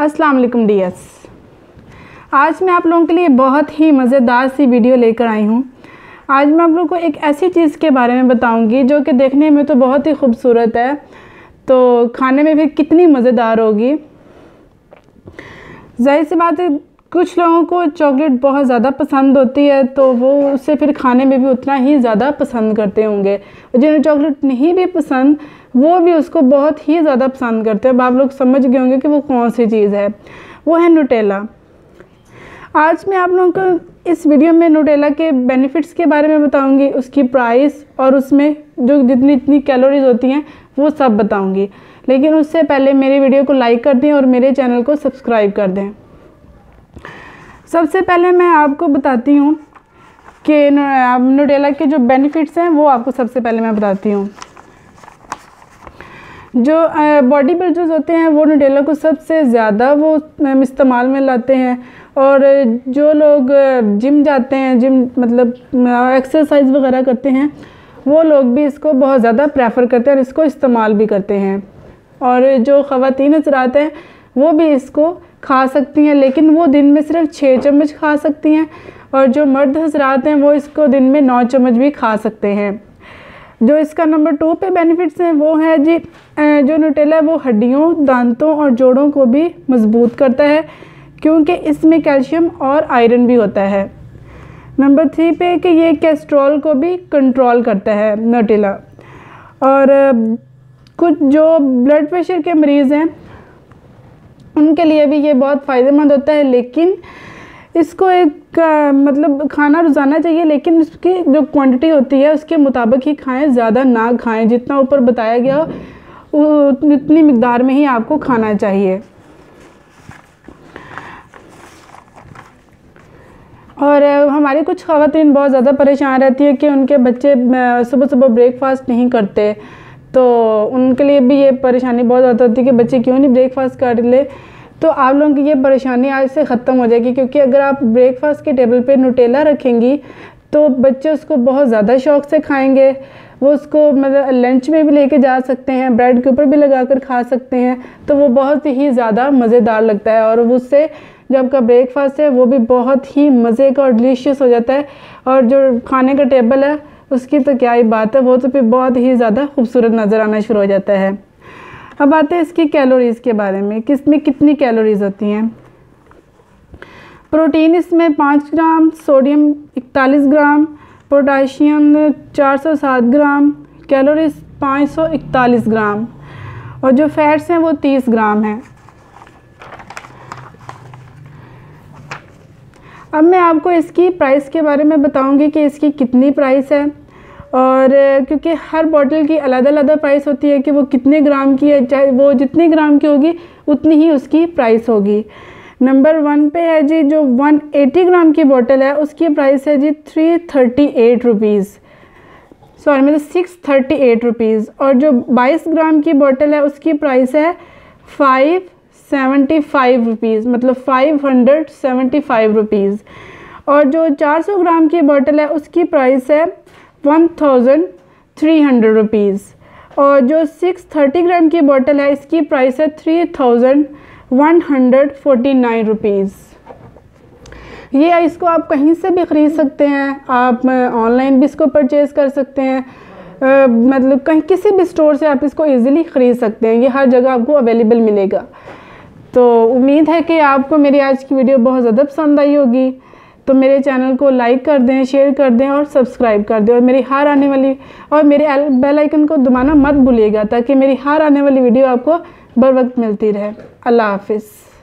अस्सलाम वालेकुम डियर्स, आज मैं आप लोगों के लिए बहुत ही मज़ेदार सी वीडियो लेकर आई हूँ। आज मैं आप लोगों को एक ऐसी चीज़ के बारे में बताऊँगी जो कि देखने में तो बहुत ही खूबसूरत है, तो खाने में फिर कितनी मज़ेदार होगी। जाहिर सी बात है, कुछ लोगों को चॉकलेट बहुत ज़्यादा पसंद होती है तो वो उसे फिर खाने में भी उतना ही ज़्यादा पसंद करते होंगे, और जिन्हें चॉकलेट नहीं भी पसंद वो भी उसको बहुत ही ज़्यादा पसंद करते हैं। अब आप लोग समझ गए होंगे कि वो कौन सी चीज़ है, वो है न्यूटेला। आज मैं आप लोगों को इस वीडियो में न्यूटेला के बेनिफिट्स के बारे में बताऊंगी, उसकी प्राइस और उसमें जो जितनी कैलोरीज होती हैं वो सब बताऊंगी। लेकिन उससे पहले मेरी वीडियो को लाइक कर दें और मेरे चैनल को सब्सक्राइब कर दें। सबसे पहले मैं आपको बताती हूँ कि न्यूटेला के जो बेनिफिट्स हैं वो आपको सबसे पहले मैं बताती हूँ। जो बॉडी बिल्डर्स होते हैं वो न्यूटेला को सबसे ज़्यादा वो इस्तेमाल में लाते हैं, और जो लोग जिम जाते हैं, जिम मतलब एक्सरसाइज वगैरह करते हैं, वो लोग भी इसको बहुत ज़्यादा प्रेफर करते हैं और इसको इस्तेमाल भी करते हैं। और जो ख़वातीन हज़रात हैं वो भी इसको खा सकती हैं, लेकिन वो दिन में सिर्फ 6 चम्मच खा सकती हैं, और जो मर्द हज़रात हैं वो इसको दिन में 9 चम्मच भी खा सकते हैं। जो इसका नंबर 2 पे बेनिफिट्स हैं वो है जी, जो न्यूटेला है वो हड्डियों, दांतों और जोड़ों को भी मजबूत करता है, क्योंकि इसमें कैल्शियम और आयरन भी होता है। नंबर 3 पे कि ये कोलेस्ट्रॉल को भी कंट्रोल करता है न्यूटेला। और कुछ जो ब्लड प्रेशर के मरीज़ हैं उनके लिए भी ये बहुत फ़ायदेमंद होता है, लेकिन इसको एक मतलब खाना रोज़ाना चाहिए, लेकिन उसकी जो क्वांटिटी होती है उसके मुताबिक ही खाएं, ज़्यादा ना खाएं। जितना ऊपर बताया गया उतनी मिकदार में ही आपको खाना चाहिए। और हमारी कुछ ख़वातीन बहुत ज़्यादा परेशान रहती है कि उनके बच्चे सुबह सुबह ब्रेकफास्ट नहीं करते, तो उनके लिए भी ये परेशानी बहुत ज़्यादा होती है कि बच्चे क्यों नहीं ब्रेकफास्ट कर ले। तो आप लोगों की ये परेशानी आज से ख़त्म हो जाएगी, क्योंकि अगर आप ब्रेकफास्ट के टेबल पे न्यूटेला रखेंगी तो बच्चे उसको बहुत ज़्यादा शौक़ से खाएंगे। वो उसको मतलब लंच में भी लेके जा सकते हैं, ब्रेड के ऊपर भी लगाकर खा सकते हैं, तो वो बहुत ही ज़्यादा मज़ेदार लगता है। और उससे जो आपका ब्रेकफास्ट है वो भी बहुत ही मज़े का और डिलीशियस हो जाता है, और जो खाने का टेबल है उसकी तो क्या ही बात है, वो तो फिर बहुत ही ज़्यादा खूबसूरत नज़र आना शुरू हो जाता है। अब आते हैं इसकी कैलोरीज़ के बारे में कि इसमें कितनी कैलोरीज़ होती हैं। प्रोटीन इसमें 5 gram, sodium 41 gram, potassium 407 gram, calories 541 gram, और जो फैट्स हैं वो 30 ग्राम हैं। अब मैं आपको इसकी प्राइस के बारे में बताऊंगी कि इसकी कितनी प्राइस है, और क्योंकि हर बॉटल की अलग-अलग प्राइस होती है कि वो कितने ग्राम की है, चाहे वो जितने ग्राम की होगी उतनी ही उसकी प्राइस होगी। नंबर 1 पे है जी, जो 180 ग्राम की बॉटल है उसकी प्राइस है जी 638 रुपीज़। और जो 22 ग्राम की बॉटल है उसकी प्राइस है 575 रुपीज़, मतलब 575 रुपीज़। और जो 400 ग्राम की बॉटल है उसकी प्राइस है 1300 रुपीज़। और जो 630 ग्राम की बॉटल है इसकी प्राइस है 3149 रुपीज़। ये इसको आप कहीं से भी ख़रीद सकते हैं, आप ऑनलाइन भी इसको परचेज़ कर सकते हैं, मतलब कहीं किसी भी स्टोर से आप इसको ईज़िली ख़रीद सकते हैं, ये हर जगह आपको अवेलेबल मिलेगा। तो उम्मीद है कि आपको मेरी आज की वीडियो बहुत ज़्यादा पसंद आई होगी। तो मेरे चैनल को लाइक कर दें, शेयर कर दें और सब्सक्राइब कर दें, और मेरे बेल आइकन को दबाना मत भूलिएगा, ताकि मेरी हर आने वाली वीडियो आपको बर वक्त मिलती रहे। अल्लाह हाफिज़।